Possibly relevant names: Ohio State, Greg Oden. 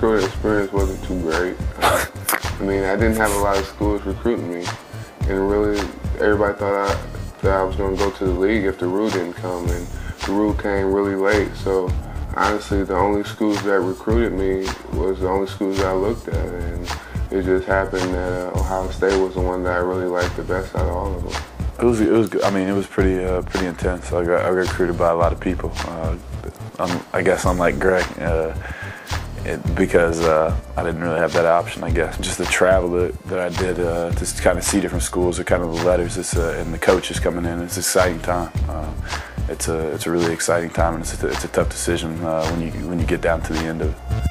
school experience wasn't too great. I mean, I didn't have a lot of schools recruiting me, and really everybody thought that I was going to go to the league if the rule didn't come, and the rule came really late. So honestly, the only schools that recruited me was the only schools that I looked at, and it just happened that Ohio State was the one that I really liked the best out of all of them. It was good. I mean, it was pretty intense. I got recruited by a lot of people. I guess unlike Greg, because I didn't really have that option, I guess. Just the travel that I did, just to kind of see different schools, or kind of the letters, and the coaches coming in. It's an exciting time. It's a really exciting time, and it's a tough decision when you get down to the end of it.